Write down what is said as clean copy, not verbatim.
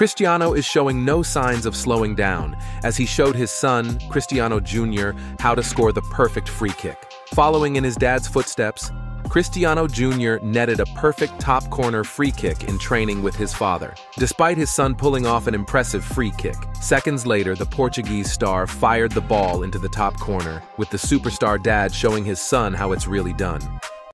Cristiano is showing no signs of slowing down, as he showed his son, Cristiano Junior, how to score the perfect free kick. Following in his dad's footsteps, Cristiano Jr. netted a perfect top corner free kick in training with his father. Despite his son pulling off an impressive free kick, seconds later the Portuguese star fired the ball into the top corner, with the superstar dad showing his son how it's really done.